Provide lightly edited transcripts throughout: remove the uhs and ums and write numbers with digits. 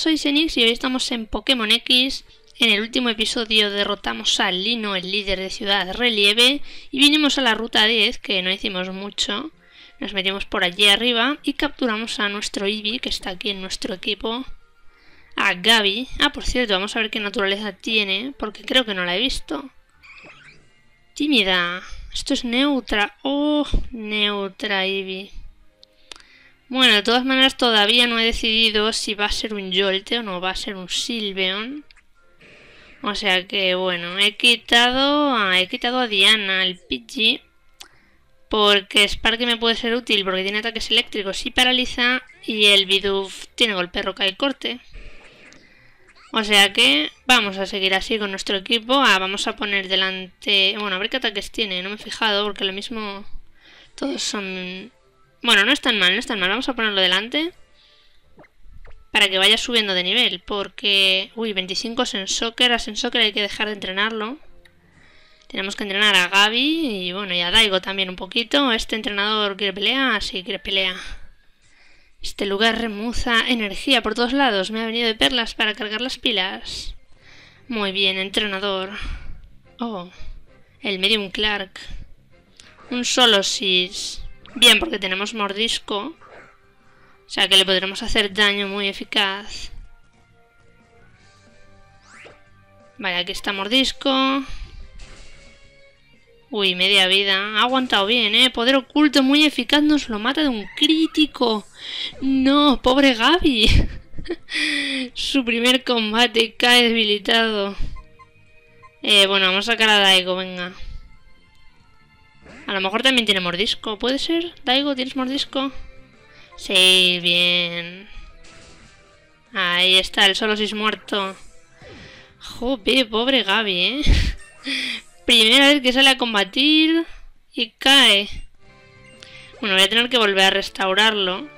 soy Senix y hoy estamos en Pokémon X. En el último episodio derrotamos a Lino, el líder de Ciudad Relieve, y vinimos a la Ruta 10, que no hicimos mucho. Nos metimos por allí arriba y capturamos a nuestro Eevee, que está aquí en nuestro equipo, a Gabi. Ah, por cierto, vamos a ver qué naturaleza tiene, porque creo que no la he visto. Tímida. Esto es neutra. Oh, neutra Eevee. Bueno, de todas maneras todavía no he decidido si va a ser un Jolteon o va a ser un Sylveon. O sea que bueno, he quitado a Diana, el Pidgey, porque Sparky me puede ser útil porque tiene ataques eléctricos y paraliza, y el Bidouf tiene golpe roca y corte. O sea que vamos a seguir así con nuestro equipo. Vamos a poner delante... Bueno, a ver qué ataques tiene, no me he fijado porque lo mismo todos son... Bueno, no es tan mal, vamos a ponerlo delante para que vaya subiendo de nivel, porque... Uy, 25 Sensocker, a Sensocker hay que dejar de entrenarlo. Tenemos que entrenar a Gabi y bueno, y a Daigo también un poquito. Este entrenador quiere pelea, sí, quiere pelea. Este lugar remuza energía por todos lados. Me ha venido de perlas para cargar las pilas. Muy bien, entrenador. Oh, el Medium Clark. Un solo Sis. Bien, porque tenemos mordisco. O sea que le podremos hacer daño muy eficaz. Vale, aquí está mordisco. Uy, media vida. Ha aguantado bien, ¿eh? Poder oculto muy eficaz nos lo mata de un crítico. No, pobre Gabi. Su primer combate cae debilitado. Bueno, vamos a sacar a Daigo, venga. A lo mejor también tiene mordisco. ¿Puede ser? Daigo, ¿tienes mordisco? Sí, bien. Ahí está, el solo sis muerto. Joder, pobre Gabi, ¿eh? Primera vez que sale a combatir y cae. Bueno, voy a tener que volver a restaurarlo.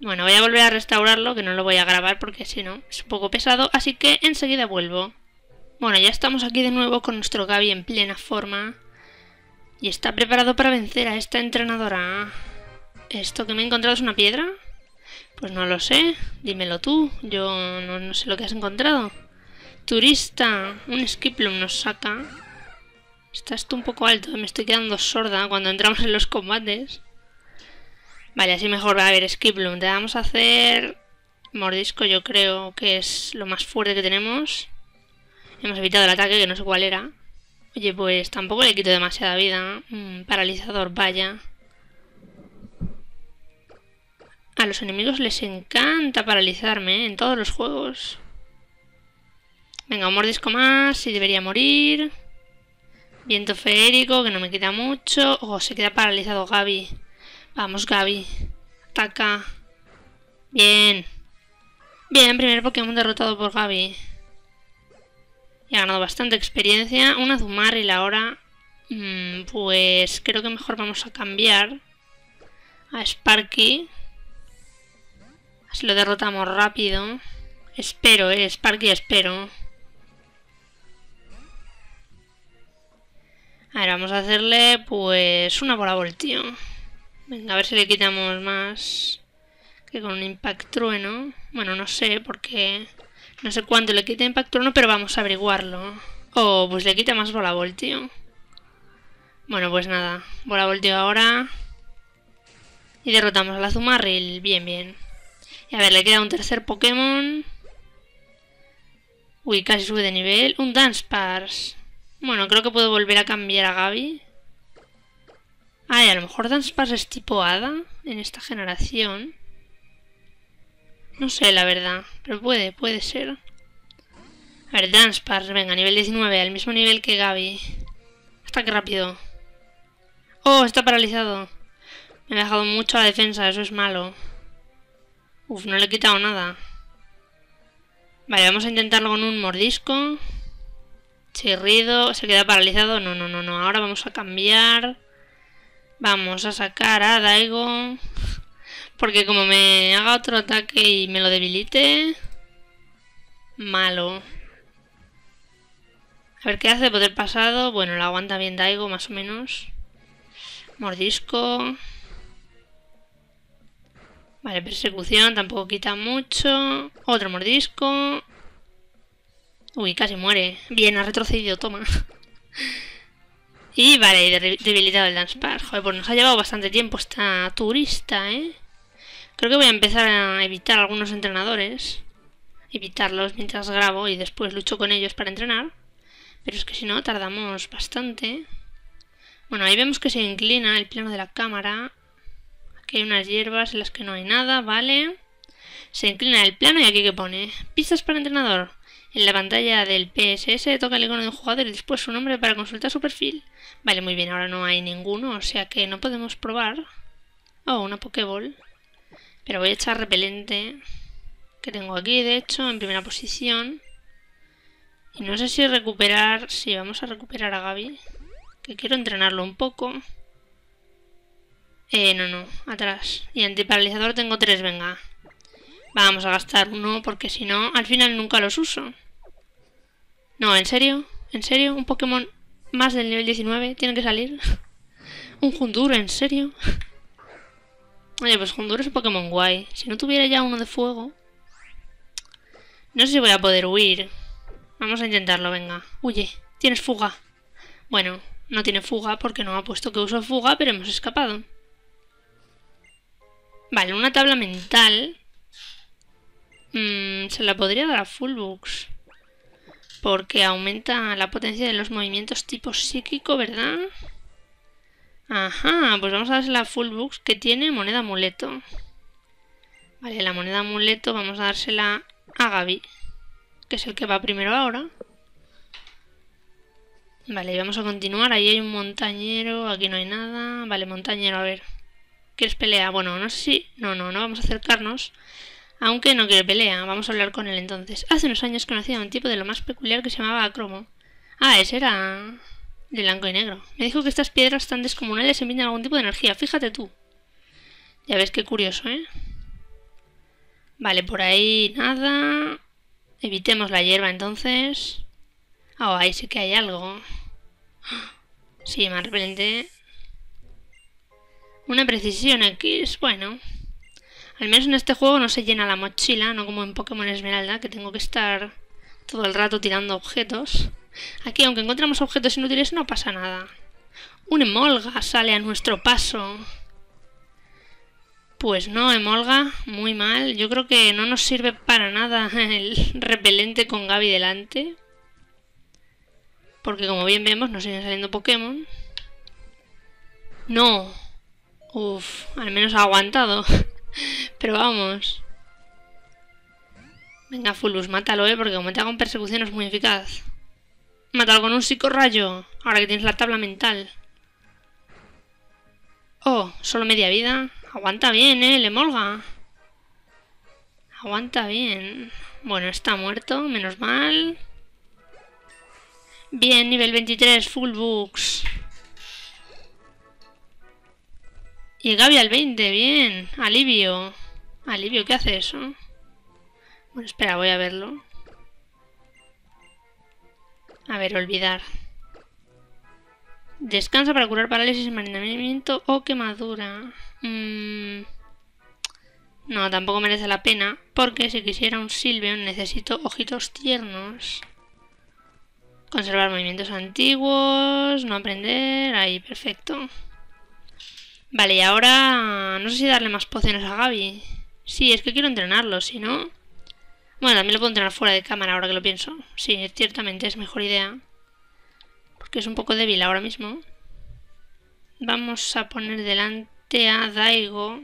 Bueno, voy a volver a restaurarlo, que no lo voy a grabar porque si no es un poco pesado. Así que enseguida vuelvo. Bueno, ya estamos aquí de nuevo con nuestro Gabi en plena forma. Y está preparado para vencer a esta entrenadora. ¿Esto que me he encontrado es una piedra? Pues no lo sé. Dímelo tú. Yo no sé lo que has encontrado. Turista, un Skiplum nos saca. Está esto un poco alto, me estoy quedando sorda cuando entramos en los combates. Vale, así mejor. A ver, Skiplum, te vamos a hacer mordisco, yo creo que es lo más fuerte que tenemos. Hemos evitado el ataque, que no sé cuál era. Oye, pues tampoco le quito demasiada vida. Paralizador, vaya. A los enemigos les encanta paralizarme, ¿eh? En todos los juegos. Venga, un mordisco más, sí debería morir. Viento feérico, que no me quita mucho. Oh, se queda paralizado Gabi. Vamos, Gabi. Ataca. Bien. Bien, primer Pokémon derrotado por Gabi. Y ha ganado bastante experiencia. Un Azumarril ahora. Pues creo que mejor vamos a cambiar a Sparky. Así lo derrotamos rápido. Espero, Sparky, espero. A ver, vamos a hacerle, pues, una bola voltio. Venga, a ver si le quitamos más que con un Impact Trueno. Bueno, no sé, porque no sé cuánto le quita Impact Trueno, pero vamos a averiguarlo. Oh, pues le quita más bola voltio. Bueno, pues nada, bola voltio ahora. Y derrotamos al Azumarril, bien, bien. Y a ver, le queda un tercer Pokémon. Uy, casi sube de nivel. Un Dunsparce. Bueno, creo que puedo volver a cambiar a Gabi. Ay, a lo mejor Dunsparce es tipo hada en esta generación. No sé, la verdad. Pero puede ser. A ver, Dunsparce, venga, nivel 19. Al mismo nivel que Gabi. Hasta que rápido. Oh, está paralizado. Me ha dejado mucho a la defensa, eso es malo. Uf, no le he quitado nada. Vale, vamos a intentarlo con un mordisco. Chirrido, se queda paralizado. No, ahora vamos a cambiar. Vamos a sacar a Daigo, porque como me haga otro ataque y me lo debilite, malo. A ver qué hace, poder pasado. Bueno, lo aguanta bien Daigo, más o menos. Mordisco. Vale, persecución tampoco quita mucho. Otro mordisco. Uy, casi muere. Bien, ha retrocedido, toma. Y vale, debilitado el Dance Park. Joder, pues nos ha llevado bastante tiempo esta turista, ¿eh? Creo que voy a empezar a evitar algunos entrenadores. Evitarlos mientras grabo y después lucho con ellos para entrenar. Pero es que si no, tardamos bastante. Bueno, ahí vemos que se inclina el plano de la cámara. Aquí hay unas hierbas en las que no hay nada, vale. Se inclina el plano y aquí que pone pistas para entrenador. En la pantalla del PSS toca el icono de un jugador y después su nombre para consultar su perfil. Vale, muy bien, ahora no hay ninguno, o sea que no podemos probar. Oh, una Pokéball. Pero voy a echar repelente, que tengo aquí, de hecho, en primera posición. Y no sé si recuperar... Sí, vamos a recuperar a Gabi, que quiero entrenarlo un poco. No, atrás. Y antiparalizador tengo 3, venga. Vamos a gastar uno porque si no, al final nunca los uso. No, ¿en serio? ¿En serio? ¿Un Pokémon más del nivel 19 tiene que salir? ¿Un Hundur? ¿En serio? Oye, pues Hundur es un Pokémon guay. Si no tuviera ya uno de fuego... No sé si voy a poder huir. Vamos a intentarlo, venga. Huye, tienes fuga. Bueno, no tiene fuga porque no ha puesto que uso fuga, pero hemos escapado. Vale, una tabla mental... se la podría dar a Fullbox porque aumenta la potencia de los movimientos tipo psíquico, ¿verdad? Ajá, pues vamos a dársela a Fullbox, que tiene moneda amuleto. Vale, la moneda amuleto vamos a dársela a Gabi, que es el que va primero ahora. Vale, y vamos a continuar. Ahí hay un montañero, aquí no hay nada. Vale, montañero, a ver. ¿Quieres pelea? Bueno, no sé si... No vamos a acercarnos. Aunque no quiere pelea, vamos a hablar con él entonces. Hace unos años conocí a un tipo de lo más peculiar que se llamaba Cromo. Ah, ese era... de Blanco y Negro. Me dijo que estas piedras tan descomunales emiten algún tipo de energía, fíjate tú. Ya ves qué curioso, ¿eh? Vale, por ahí nada... Evitemos la hierba entonces... Ah, oh, ahí sí que hay algo. Sí, más repelente. Una precisión X, bueno... Al menos en este juego no se llena la mochila, no como en Pokémon Esmeralda, que tengo que estar todo el rato tirando objetos. Aquí, aunque encontramos objetos inútiles, no pasa nada. Un Emolga sale a nuestro paso. Pues no, Emolga, muy mal. Yo creo que no nos sirve para nada el repelente con Gabi delante. Porque como bien vemos, nos siguen saliendo Pokémon. No. Uf, al menos ha aguantado. Pero vamos. Venga, Fulus, mátalo, porque como te hago en persecución no es muy eficaz. Mátalo con un psicorrayo, ahora que tienes la tabla mental. Oh, solo media vida. Aguanta bien, el Emolga. Aguanta bien. Bueno, está muerto, menos mal. Bien, nivel 23, Fullbox. Y Gabi al 20, bien. Alivio. Alivio, ¿qué hace eso? Bueno, espera, voy a verlo. A ver, olvidar. Descansa para curar parálisis, envenenamiento o quemadura. No, tampoco merece la pena. Porque si quisiera un Sylveon necesito ojitos tiernos. Conservar movimientos antiguos. No aprender. Ahí, perfecto. Vale, y ahora... No sé si darle más pociones a Gabi. Sí, es que quiero entrenarlo, si no... Bueno, también lo puedo entrenar fuera de cámara, ahora que lo pienso. Sí, ciertamente es mejor idea. Porque es un poco débil ahora mismo. Vamos a poner delante a Daigo.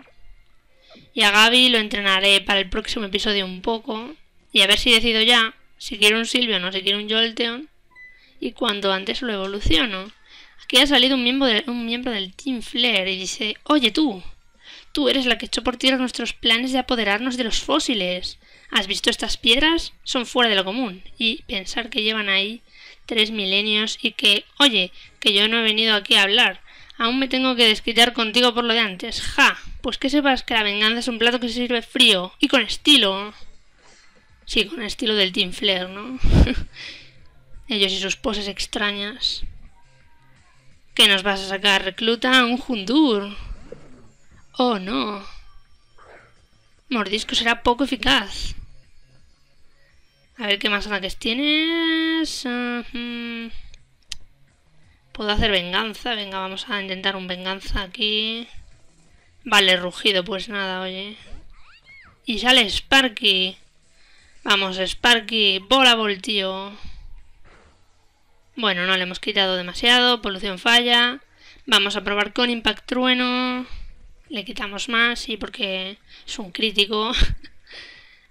Y a Gabi lo entrenaré para el próximo episodio un poco. Y a ver si decido ya si quiero un Sylveon o si quiero un Jolteon. Y cuanto antes lo evoluciono. Aquí ha salido un miembro del Team Flare y dice: oye tú eres la que echó por tierra nuestros planes de apoderarnos de los fósiles. ¿Has visto estas piedras? Son fuera de lo común. Y pensar que llevan ahí 3 milenios y que, oye, que yo no he venido aquí a hablar. Aún me tengo que desquitar contigo por lo de antes. ¡Ja! Pues que sepas que la venganza es un plato que se sirve frío y con estilo. Sí, con estilo del Team Flare, ¿no? Ellos y sus poses extrañas. ¿Qué nos vas a sacar, recluta? Un Hundur. Oh, no. Mordisco será poco eficaz. A ver qué más ataques tienes. Puedo hacer venganza. Venga, vamos a intentar un venganza aquí. Vale, rugido, pues nada, oye. Y sale Sparky. Vamos, Sparky. Bola, voltio. Bueno, no le hemos quitado demasiado. Polución falla. Vamos a probar con Impact Trueno. Le quitamos más, sí, porque es un crítico.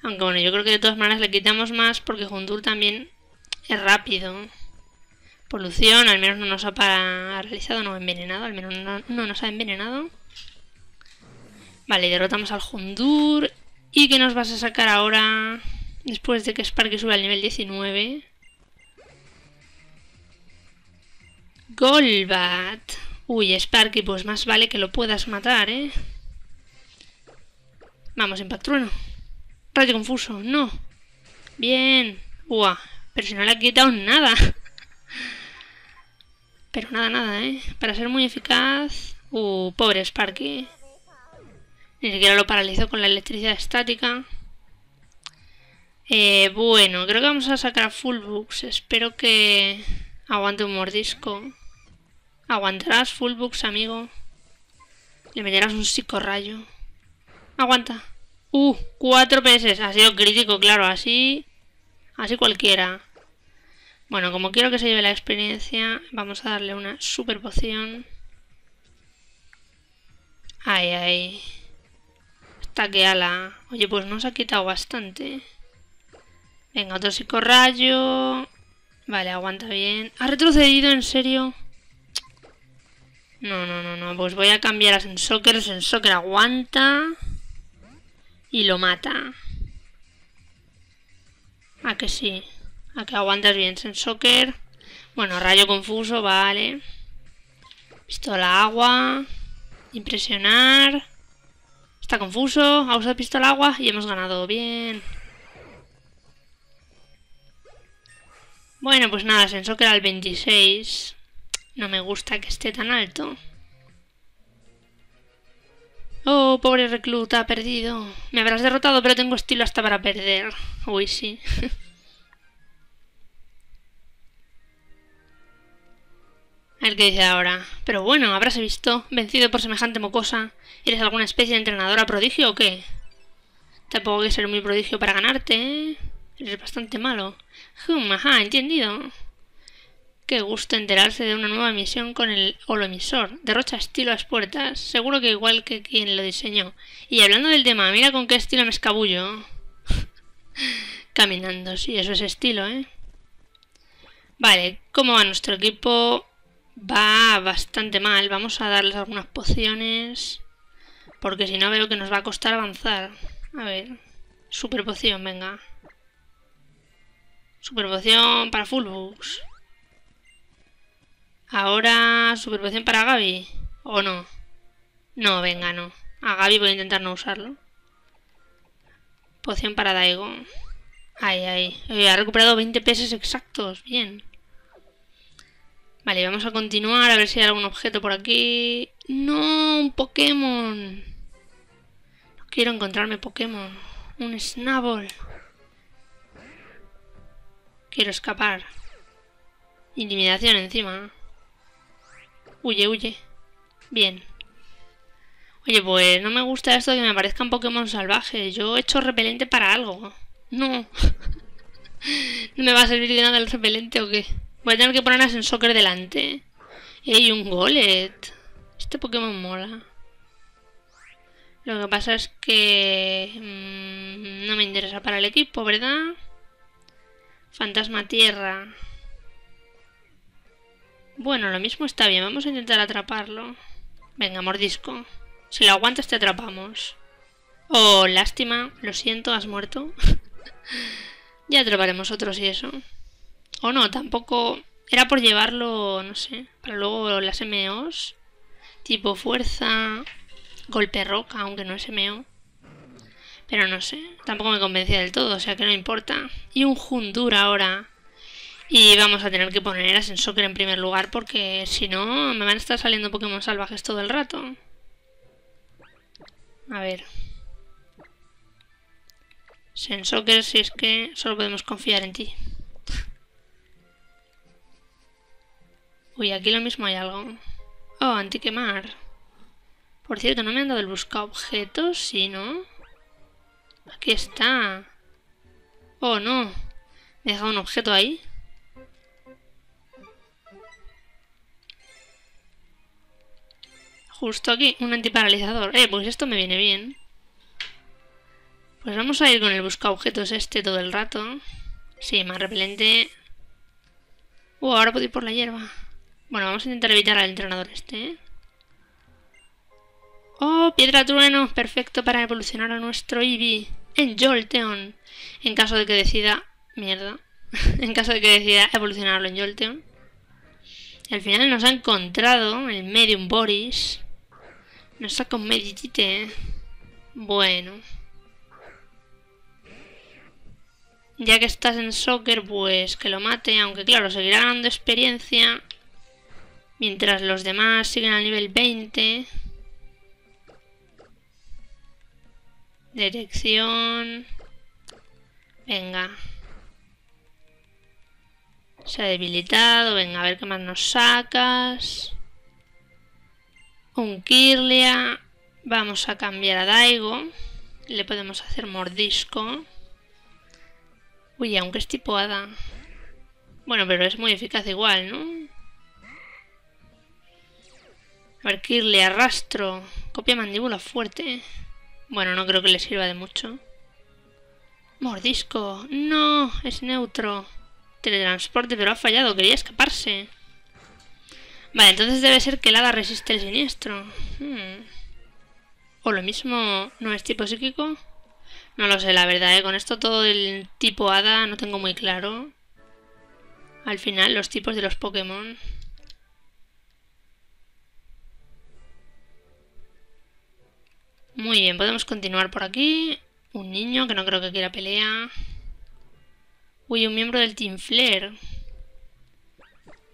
Aunque bueno, yo creo que de todas maneras le quitamos más porque Hundur también es rápido. Polución, al menos no nos ha paralizado, no envenenado, al menos no nos ha envenenado. Vale, derrotamos al Hundur. ¿Y qué nos vas a sacar ahora después de que Sparky sube al nivel 19? Golbat. Uy, Sparky, pues más vale que lo puedas matar, ¿eh? Vamos, Impact Trueno. Rayo confuso, no. Bien. Uah, pero si no le ha quitado nada. Pero nada, nada, ¿eh? Para ser muy eficaz... pobre Sparky. Ni siquiera lo paralizó con la electricidad estática. Bueno, creo que vamos a sacar a Fullbox. Espero que aguante un mordisco. Aguantarás, Fullbox, amigo. Le meterás un psicorrayo. Aguanta. 4 PS. Ha sido crítico, claro. Así cualquiera. Bueno, como quiero que se lleve la experiencia, vamos a darle una super poción. Ay, ay. Que ala. Oye, pues nos ha quitado bastante. Venga, otro psicorrayo. Vale, aguanta bien. ¿Ha retrocedido? ¿En serio? No, no, no, no. Pues voy a cambiar a Sensocker. Sensocker aguanta. Y lo mata. ¿A que sí? ¿A que aguantas bien, Sensocker? Bueno, rayo confuso, vale. Pistola agua. Impresionar. Está confuso, ha usado pistola agua y hemos ganado. Bien. Bueno, pues nada, Sensocker al 26. No me gusta que esté tan alto. Oh, pobre recluta, ha perdido. Me habrás derrotado, pero tengo estilo hasta para perder. Uy, sí. A ver qué dice ahora. Pero bueno, habráse visto, vencido por semejante mocosa. ¿Eres alguna especie de entrenadora prodigio o qué? Tampoco hay que ser muy prodigio para ganarte, ¿eh? Eres bastante malo. Ajá, entendido. Qué gusto enterarse de una nueva misión con el holoemisor. Derrocha estilo a las puertas. Seguro que igual que quien lo diseñó. Y hablando del tema, mira con qué estilo me escabullo. Caminando, sí, eso es estilo, ¿eh? Vale, ¿cómo va nuestro equipo? Va bastante mal. Vamos a darles algunas pociones, porque si no veo que nos va a costar avanzar. A ver. Super poción, venga. Super poción para Fullbox. Ahora super poción para Gabi. ¿O no? No, venga, no. A Gabi voy a intentar no usarlo. Poción para Daigo. Ay, ay. Ha recuperado 20 PS exactos. Bien. Vale, vamos a continuar. A ver si hay algún objeto por aquí. ¡No! ¡Un Pokémon! Quiero encontrarme Pokémon. Un Snubbull. Quiero escapar. Intimidación encima. Huye, huye. Bien. Oye, pues no me gusta esto de que me aparezcan Pokémon salvajes. Yo he hecho repelente para algo. No. ¿No me va a servir de nada el repelente o qué? Voy a tener que poner a Sensocker delante. ¡Ey, un Golbat! Este Pokémon mola. Lo que pasa es que no me interesa para el equipo, ¿verdad? Fantasma Tierra. Bueno, lo mismo está bien. Vamos a intentar atraparlo. Venga, mordisco. Si lo aguantas te atrapamos. Oh, lástima. Lo siento, has muerto. Ya atraparemos otros y eso. O no, tampoco... Era por llevarlo, no sé, para luego las MOs. Tipo fuerza... Golpe roca, aunque no es MO. Pero no sé, tampoco me convencía del todo, o sea que no importa. Y un Hundur ahora. Y vamos a tener que poner a Sensocker en primer lugar, porque si no me van a estar saliendo Pokémon salvajes todo el rato. A ver. Sensocker, si es que solo podemos confiar en ti. Uy, aquí lo mismo hay algo. Oh, antiquemar. Por cierto, no me han dado el busca objetos, ¿sí, no? Aquí está. Oh, no. ¿Me he dejado un objeto ahí? Justo aquí, un antiparalizador. Pues esto me viene bien. Pues vamos a ir con el busca objetos este todo el rato. Sí, más repelente. Ahora puedo ir por la hierba. Bueno, vamos a intentar evitar al entrenador este, ¿eh? ¡Oh, piedra trueno! Perfecto para evolucionar a nuestro Eevee en Jolteon. En caso de que decida... Mierda. En caso de que decida evolucionarlo en Jolteon. Al final nos ha encontrado el Medium Boris. Nos saca un Meditite. Bueno. Ya que estás en Soccer, pues que lo mate. Aunque claro, seguirá ganando experiencia. Mientras los demás siguen al nivel 20. Dirección. Venga. Se ha debilitado. Venga, a ver qué más nos sacas. Un Kirlia. Vamos a cambiar a Daigo. Le podemos hacer mordisco. Uy, aunque es tipo hada. Bueno, pero es muy eficaz igual, ¿no? A ver, Kirlia, arrastro. Copia mandíbula fuerte. Bueno, no creo que le sirva de mucho. Mordisco. No, es neutro. Teletransporte, pero ha fallado. Quería escaparse. Vale, entonces debe ser que el hada resiste el siniestro. O lo mismo, ¿no es tipo psíquico? No lo sé, la verdad, ¿eh? Con esto todo el tipo hada no tengo muy claro. Al final, los tipos de los Pokémon... Muy bien, podemos continuar por aquí. Un niño que no creo que quiera pelea. Uy, un miembro del Team Flare.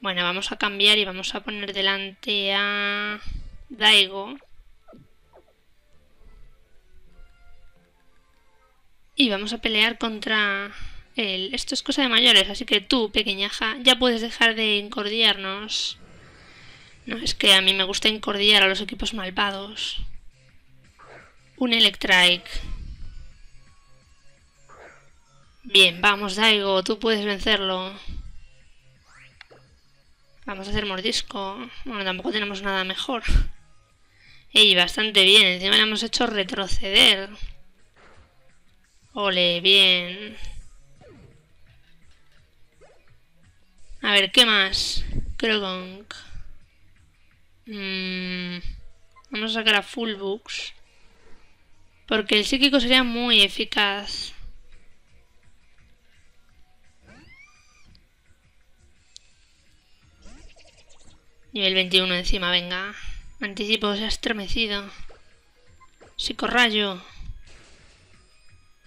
Bueno, vamos a cambiar y vamos a poner delante a Daigo. Y vamos a pelear contra él. Esto es cosa de mayores, así que tú, pequeñaja, ya puedes dejar de incordiarnos. No, es que a mí me gusta incordiar a los equipos malvados. Un Electrike. Bien, vamos Daigo, tú puedes vencerlo. Vamos a hacer mordisco. Bueno, tampoco tenemos nada mejor. Ey, bastante bien, encima le hemos hecho retroceder. Ole, bien. A ver, ¿qué más? Krogonk. Vamos a sacar a Fullbox. Porque el psíquico sería muy eficaz. Nivel 21 encima, venga. Anticipo, se ha estremecido. Psicorrayo.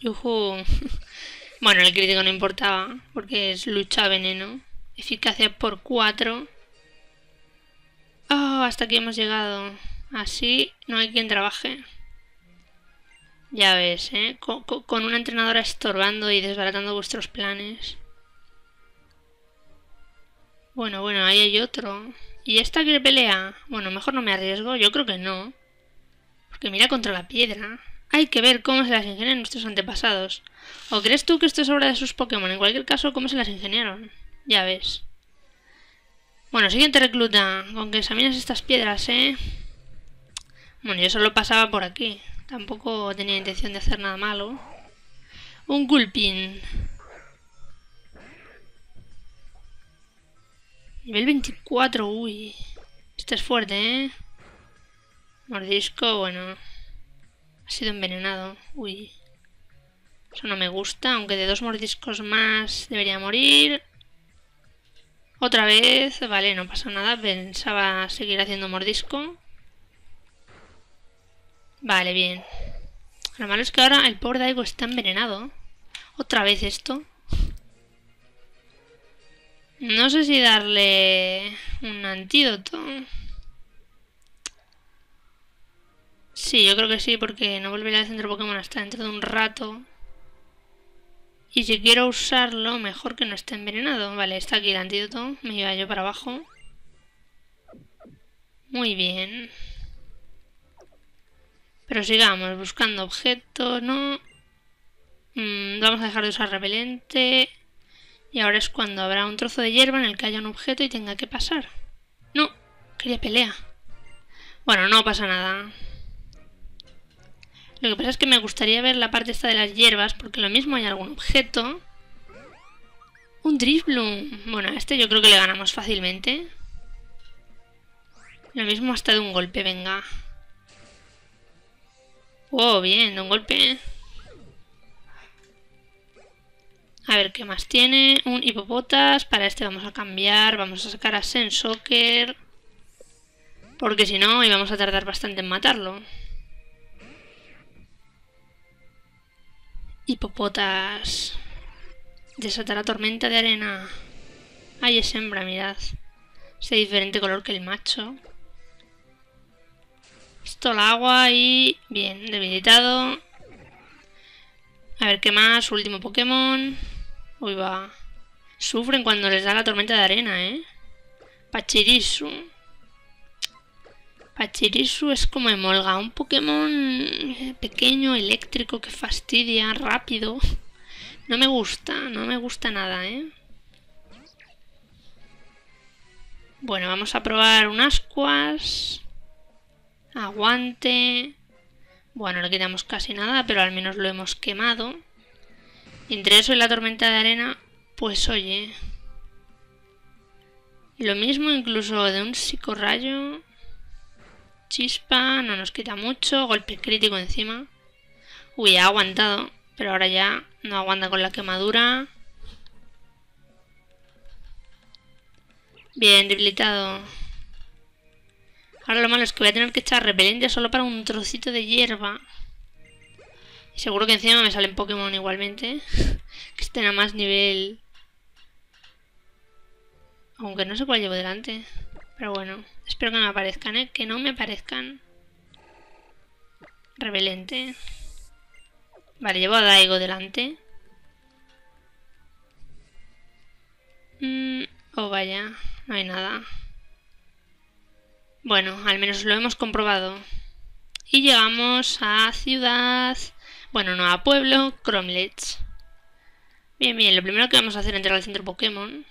Yujú. Bueno, el crítico no importaba, porque es lucha veneno. Eficacia por 4. Oh, hasta aquí hemos llegado. Así no hay quien trabaje. Ya ves, ¿eh? Con una entrenadora estorbando y desbaratando vuestros planes. Bueno, ahí hay otro. ¿Y esta que pelea? Bueno, mejor no me arriesgo. Yo creo que no. Porque mira contra la piedra. Hay que ver cómo se las ingenian nuestros antepasados. ¿O crees tú que esto es obra de sus Pokémon? En cualquier caso, ¿cómo se las ingeniaron? Ya ves. Bueno, siguiente recluta. Con que examines estas piedras, ¿eh? Bueno, yo solo pasaba por aquí. Tampoco tenía intención de hacer nada malo. Un Gulpin. Nivel 24, uy. Este es fuerte, ¿eh? Mordisco, bueno. Ha sido envenenado, uy. Eso no me gusta, aunque de 2 mordiscos más debería morir. Otra vez, vale, no pasa nada. Pensaba seguir haciendo mordisco. Vale, bien. Lo malo es que ahora el pobre Daigo está envenenado. Otra vez esto. No sé si darle un antídoto. Sí, yo creo que sí, porque no volveré al centro Pokémon hasta dentro de un rato. Y si quiero usarlo, mejor que no esté envenenado. Vale, está aquí el antídoto. Me iba yo para abajo. Muy bien. Pero sigamos buscando objetos, ¿no? Vamos a dejar de usar repelente. Y ahora es cuando habrá un trozo de hierba en el que haya un objeto y tenga que pasar. No, quería pelea. Bueno, no pasa nada. Lo que pasa es que me gustaría ver la parte esta de las hierbas, porque lo mismo hay algún objeto. Un Drifloon. Bueno, a este yo creo que le ganamos fácilmente. Lo mismo hasta de un golpe, venga. Oh, bien, de un golpe. A ver, ¿qué más tiene? Un hipopotas. Para este vamos a cambiar. Vamos a sacar a Sensocker, porque si no, íbamos a tardar bastante en matarlo. Hipopotas. Desatará tormenta de arena. Ahí es hembra, mirad. Es de diferente color que el macho. Esto el agua y... bien, debilitado. A ver, ¿qué más? Su último Pokémon. Uy, va. Sufren cuando les da la tormenta de arena, ¿eh? Pachirisu. Pachirisu es como Emolga, un Pokémon pequeño, eléctrico, que fastidia, rápido. No me gusta, no me gusta nada, ¿eh? Bueno, vamos a probar un ascuas. Aguante. Bueno, no le quitamos casi nada, pero al menos lo hemos quemado. Y entre eso y la tormenta de arena, pues oye. Lo mismo incluso de un psicorrayo. Chispa, no nos quita mucho, golpe crítico encima. Uy, ha aguantado, pero ahora ya no aguanta con la quemadura. Bien, debilitado. Ahora lo malo es que voy a tener que echar repelente solo para un trocito de hierba. Y seguro que encima me salen Pokémon igualmente, que estén a más nivel. Aunque no sé cuál llevo delante. Pero bueno, espero que no me aparezcan, ¿eh? Que no me aparezcan. Repelente. Vale, llevo a Daigo delante. Oh, vaya, no hay nada. Bueno, al menos lo hemos comprobado. Y llegamos a ciudad... bueno, no, a Pueblo Crómlech. Bien, bien, lo primero que vamos a hacer es entrar al centro Pokémon.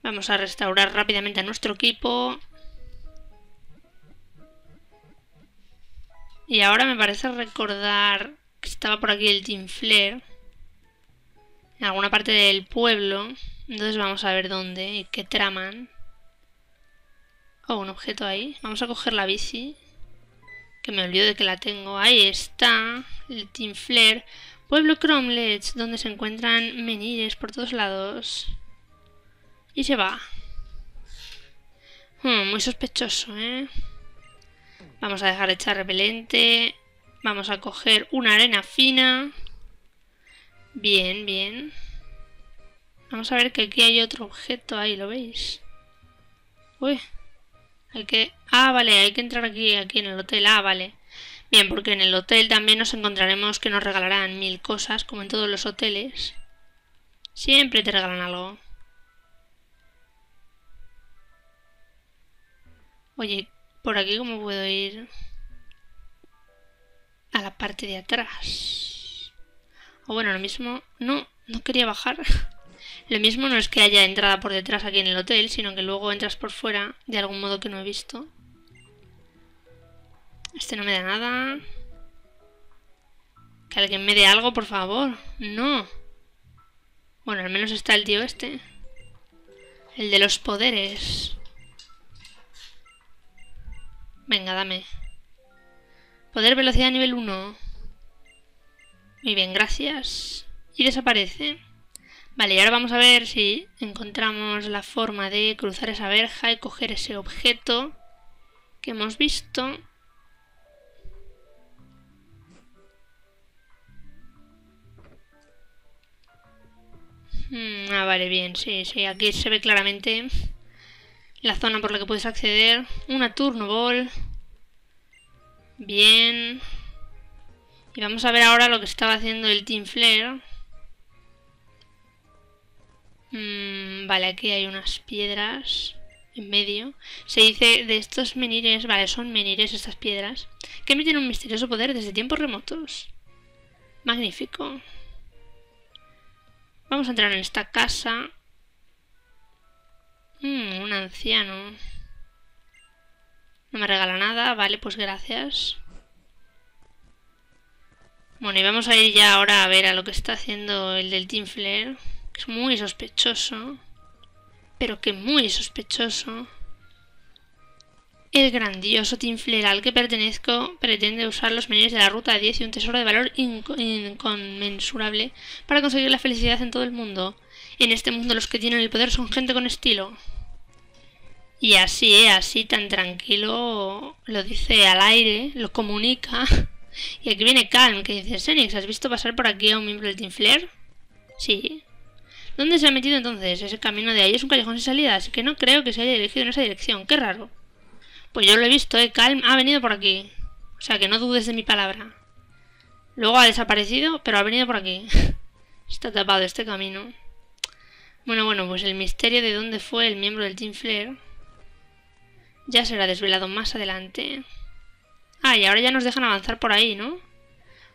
Vamos a restaurar rápidamente a nuestro equipo. Y ahora me parece recordar que estaba por aquí el Team Flare. En alguna parte del pueblo. Entonces vamos a ver dónde y qué traman. Oh, un objeto ahí. Vamos a coger la bici, que me olvido de que la tengo. Ahí está el Team Flare. Pueblo Crómlech, donde se encuentran menires por todos lados. Y se va. Muy sospechoso, ¿eh? Vamos a dejar de echar repelente. Vamos a coger una arena fina. Bien, bien. Vamos a ver que aquí hay otro objeto. Ahí, ¿lo veis? Uy. Hay que... ah, vale, hay que entrar aquí en el hotel. Ah, vale. Bien, porque en el hotel también nos encontraremos que nos regalarán 1000 cosas, como en todos los hoteles. Siempre te regalan algo. Oye, ¿por aquí cómo puedo ir? A la parte de atrás. O bueno, lo mismo... no, no quería bajar. Lo mismo no es que haya entrada por detrás aquí en el hotel, sino que luego entras por fuera de algún modo que no he visto. Este no me da nada. Que alguien me dé algo, por favor. No. Bueno, al menos está el tío este. El de los poderes. Venga, dame. Poder velocidad nivel 1. Muy bien, gracias. Y desaparece. Vale, y ahora vamos a ver si encontramos la forma de cruzar esa verja y coger ese objeto que hemos visto. Ah, vale, bien, sí, aquí se ve claramente... la zona por la que puedes acceder. Una turno ball. Bien. Y vamos a ver ahora lo que estaba haciendo el Team Flare. Vale, aquí hay unas piedras en medio. Se dice de estos menires, vale, son menires estas piedras, que emiten un misterioso poder desde tiempos remotos. Magnífico. Vamos a entrar en esta casa. Un anciano. No me regala nada, vale, pues gracias. Bueno, y vamos a ir ya ahora a ver a lo que está haciendo el del Team Flare. Es muy sospechoso, pero que muy sospechoso. El grandioso Team Flare al que pertenezco pretende usar los menores de la Ruta 10 y un tesoro de valor inconmensurable para conseguir la felicidad en todo el mundo. En este mundo los que tienen el poder son gente con estilo. Y así, así tan tranquilo, lo dice al aire, lo comunica. Y aquí viene Calm, que dice: Senix, ¿has visto pasar por aquí a un miembro del Team Flare? Sí. ¿Dónde se ha metido entonces? Ese camino de ahí es un callejón sin salida, así que no creo que se haya dirigido en esa dirección. ¡Qué raro! Pues yo lo he visto, Calm ha venido por aquí. O sea, que no dudes de mi palabra. Luego ha desaparecido, pero ha venido por aquí. Está tapado este camino. Bueno, pues el misterio de dónde fue el miembro del Team Flare ya será desvelado más adelante. Ah, y ahora ya nos dejan avanzar por ahí, ¿no? O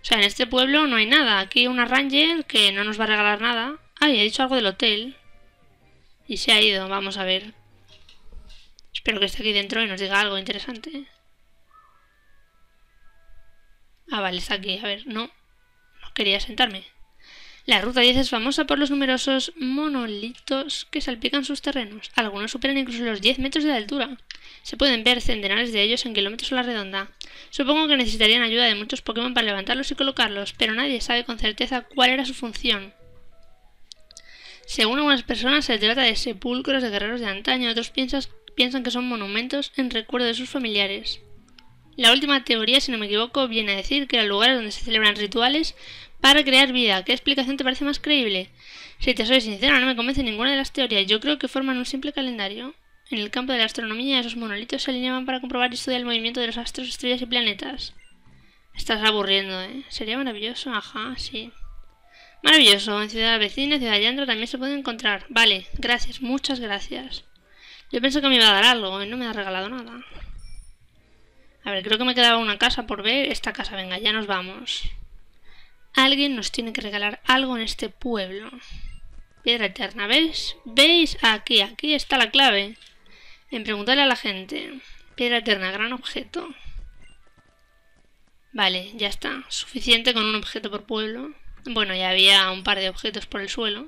sea, en este pueblo no hay nada. Aquí una Ranger que no nos va a regalar nada. Ah, y ha dicho algo del hotel. Y se ha ido, vamos a ver. Espero que esté aquí dentro y nos diga algo interesante. Ah, vale, está aquí, a ver, no quería sentarme. La Ruta 10 es famosa por los numerosos monolitos que salpican sus terrenos. Algunos superan incluso los 10 metros de altura. Se pueden ver centenares de ellos en kilómetros a la redonda. Supongo que necesitarían ayuda de muchos Pokémon para levantarlos y colocarlos, pero nadie sabe con certeza cuál era su función. Según algunas personas se trata de sepulcros de guerreros de antaño, otros piensan que son monumentos en recuerdo de sus familiares. La última teoría, si no me equivoco, viene a decir que eran lugares donde se celebran rituales para crear vida. ¿Qué explicación te parece más creíble? Si te soy sincera, no me convence ninguna de las teorías. Yo creo que forman un simple calendario. En el campo de la astronomía, esos monolitos se alineaban para comprobar y estudiar el movimiento de los astros, estrellas y planetas. Estás aburriendo, ¿eh? Sería maravilloso, ajá, sí. Maravilloso, en ciudad vecina, Ciudad Yantra también se puede encontrar. Vale, gracias, muchas gracias. Yo pensé que me iba a dar algo, no me ha regalado nada. A ver, creo que me quedaba una casa por ver. Esta casa, venga, ya nos vamos. Alguien nos tiene que regalar algo en este pueblo. Piedra eterna, ¿veis? ¿Veis? Aquí está la clave. En preguntarle a la gente. Piedra eterna, gran objeto. Vale, ya está. Suficiente con un objeto por pueblo. Bueno, ya había un par de objetos por el suelo.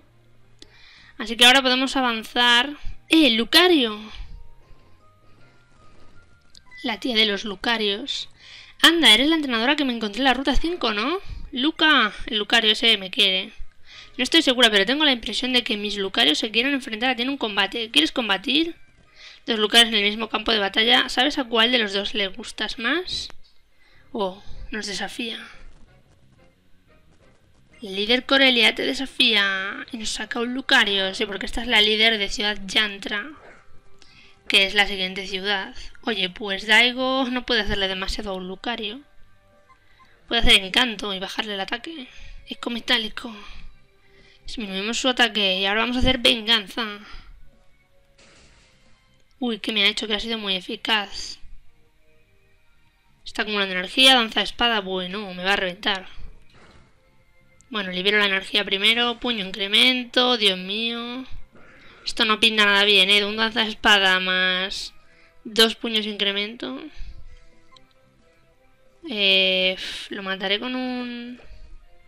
Así que ahora podemos avanzar. ¡Eh, Lucario! La tía de los Lucarios. Anda, eres la entrenadora que me encontré en la Ruta 5, ¿no? Luca, el Lucario ese me quiere. No estoy segura, pero tengo la impresión de que mis Lucarios se quieren enfrentar a ti en un combate. ¿Quieres combatir? Dos Lucarios en el mismo campo de batalla. ¿Sabes a cuál de los dos le gustas más? Oh, nos desafía. La líder Corelia te desafía y nos saca un Lucario. Sí, porque esta es la líder de Ciudad Yantra, que es la siguiente ciudad. Oye, pues Daigo no puede hacerle demasiado a un Lucario. Puede hacer encanto y bajarle el ataque. Eco metálico. Disminuimos su ataque y ahora vamos a hacer venganza. Uy, que me ha hecho que ha sido muy eficaz. Está acumulando energía, danza espada. Bueno, me va a reventar. Bueno, libero la energía primero, puño incremento, Dios mío. Esto no pinta nada bien, ¿eh? Un danza espada más dos puños incremento. Lo mataré con un...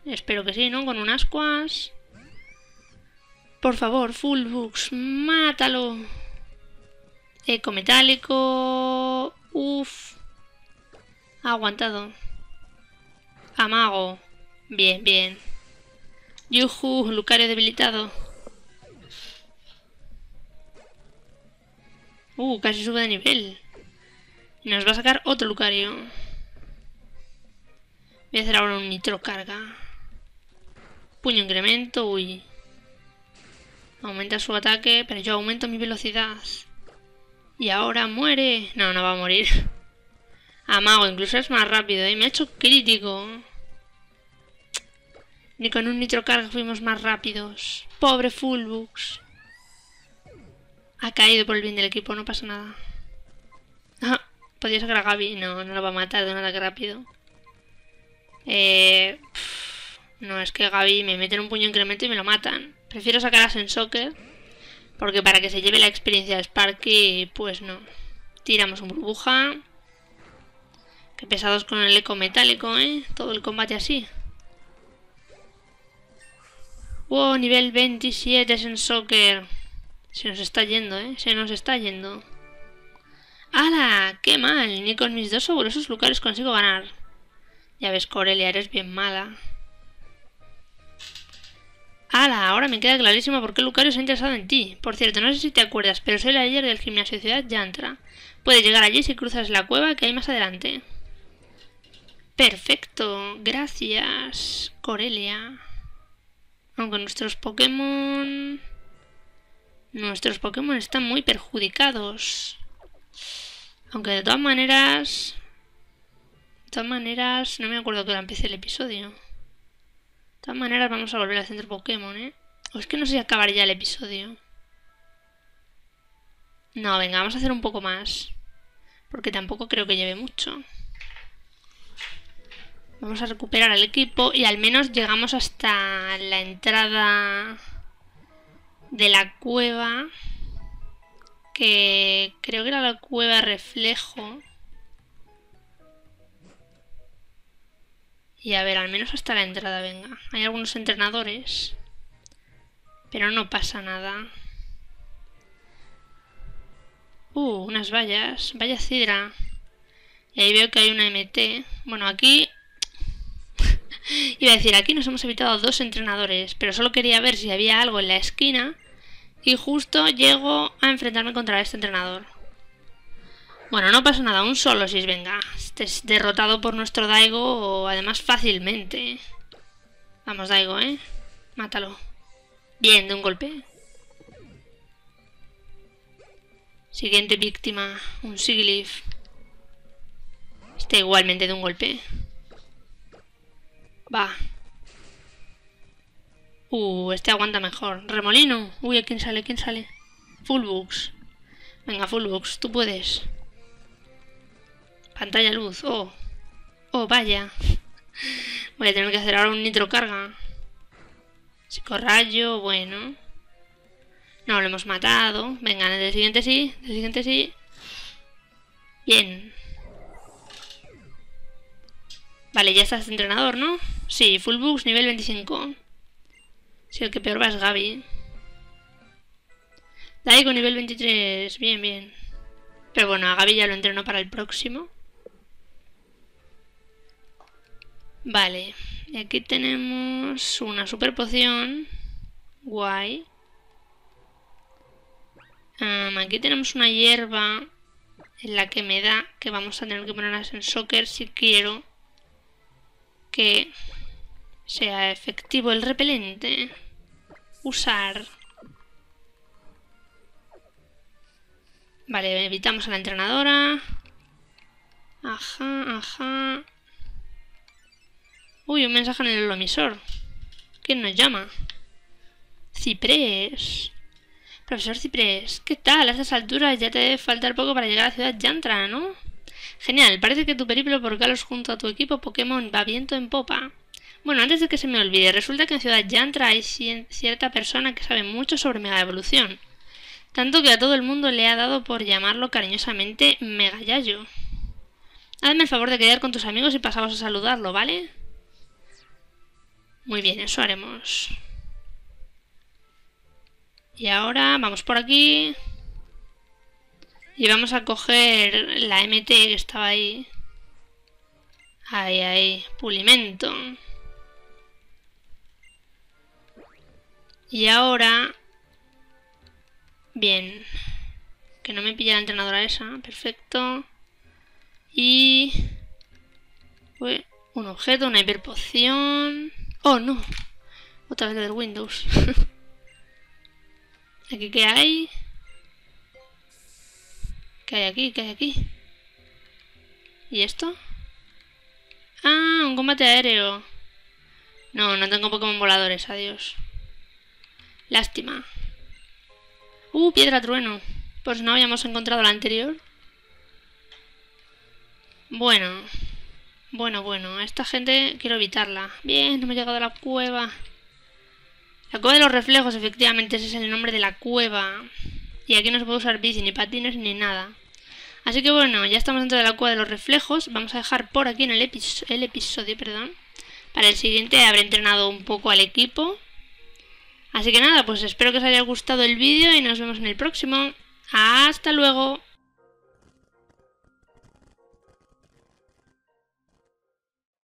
Espero que sí, ¿no? Con un ascuas. Por favor, Fullbox, mátalo. Eco metálico. Uff. Ha aguantado. Amago. Bien, bien. Yuhu, Lucario debilitado. Casi sube de nivel. Y nos va a sacar otro Lucario. Voy a hacer ahora un nitro carga. Puño incremento, uy. Aumenta su ataque, pero yo aumento mi velocidad. Y ahora muere. No, no va a morir. Amago, incluso es más rápido, ¿eh? Me ha hecho crítico. Ni con un nitrocarga fuimos más rápidos. Pobre Fullbox. Ha caído por el bien del equipo, no pasa nada. Ah, podría sacar a Gabi. No, no la va a matar de un ataque rápido. No, es que Gabi me meten un puño incremento y me lo matan. Prefiero sacar a Sensocker, porque para que se lleve la experiencia de Sparky, pues no. Tiramos un burbuja. Qué pesados con el eco metálico, ¿eh? Todo el combate así. Wow, nivel 27 Sensocker. Se nos está yendo, ¿eh? Se nos está yendo. ¡Hala! ¡Qué mal! Ni con mis dos sobrosos lugares consigo ganar. Ya ves, Corelia, eres bien mala. ¡Hala! Ahora me queda clarísimo por qué Lucario se ha interesado en ti. Por cierto, no sé si te acuerdas, pero soy la líder del gimnasio de Ciudad Yantra. Puedes llegar allí si cruzas la cueva que hay más adelante. ¡Perfecto! Gracias, Corelia. Aunque nuestros Pokémon están muy perjudicados. Aunque de todas maneras, no me acuerdo que la empecé el episodio. De todas maneras vamos a volver al centro Pokémon, ¿eh? O es que no sé si acabar ya el episodio. No, venga, vamos a hacer un poco más, porque tampoco creo que lleve mucho. Vamos a recuperar al equipo y al menos llegamos hasta la entrada de la cueva, que creo que era la Cueva Reflejo. Y a ver, al menos hasta la entrada, venga. Hay algunos entrenadores, pero no pasa nada. Unas vallas. Vaya sidra. Y ahí veo que hay una MT. Bueno, aquí... iba a decir, aquí nos hemos evitado a dos entrenadores, pero solo quería ver si había algo en la esquina. Y justo llego a enfrentarme contra este entrenador. Bueno, no pasa nada, un solo si es venga. Este es derrotado por nuestro Daigo, además fácilmente. Vamos, Daigo, ¿eh? Mátalo. Bien, de un golpe. Siguiente víctima, un Sigileaf. Este igualmente de un golpe. Va. Este aguanta mejor. Remolino. Uy, ¿a quién sale? ¿Quién sale? Fullbox. Venga, Fullbox, tú puedes. Pantalla luz. Oh, vaya. Voy a tener que hacer ahora un nitrocarga. Psicorrayo, bueno. No, lo hemos matado. Venga, del siguiente sí. Del siguiente sí. Bien. Vale, ya estás de entrenador, ¿no? Sí, Fullbox, nivel 25. Si el que peor va es Gabi. Daigo, nivel 23. Bien, bien. Pero bueno, a Gabi ya lo entrenó para el próximo. Vale. Y aquí tenemos una super poción. Guay. Aquí tenemos una hierba en la que me da que vamos a tener que poner a Sensocker si quiero que sea efectivo el repelente. Usar. Vale, evitamos a la entrenadora. Ajá, ajá. Uy, un mensaje en el omisor. ¿Quién nos llama? Ciprés. Profesor Ciprés, ¿qué tal? A estas alturas ya te debe faltar poco para llegar a la Ciudad Yantra, ¿no? Genial, parece que tu periplo por Galos junto a tu equipo Pokémon va viento en popa. Bueno, antes de que se me olvide, resulta que en Ciudad Yantra hay cierta persona que sabe mucho sobre Mega Evolución. Tanto que a todo el mundo le ha dado por llamarlo cariñosamente Mega Yayo. Hazme el favor de quedar con tus amigos y pasamos a saludarlo, ¿vale? Muy bien, eso haremos. Y ahora vamos por aquí. Y vamos a coger la MT que estaba ahí. Ahí, ahí. Pulimento. Y ahora... bien. Que no me pilla la entrenadora esa. Perfecto. Y... uy, un objeto, una hiperpoción... ¡oh, no! Otra vez lo del Windows. ¿Aquí qué hay? ¿Qué hay aquí? ¿Qué hay aquí? ¿Y esto? ¡Ah! Un combate aéreo. No, no tengo Pokémon voladores, adiós. Lástima. Piedra trueno. Pues no habíamos encontrado la anterior. Bueno. Bueno, a esta gente quiero evitarla. Bien, no me he llegado a la cueva. La cueva de los reflejos, efectivamente, ese es el nombre de la cueva. Y aquí no se puede usar bici, ni patines, ni nada. Así que bueno, ya estamos dentro de la cueva de los reflejos. Vamos a dejar por aquí en el episodio, perdón. Para el siguiente habré entrenado un poco al equipo. Así que nada, pues espero que os haya gustado el vídeo y nos vemos en el próximo. ¡Hasta luego!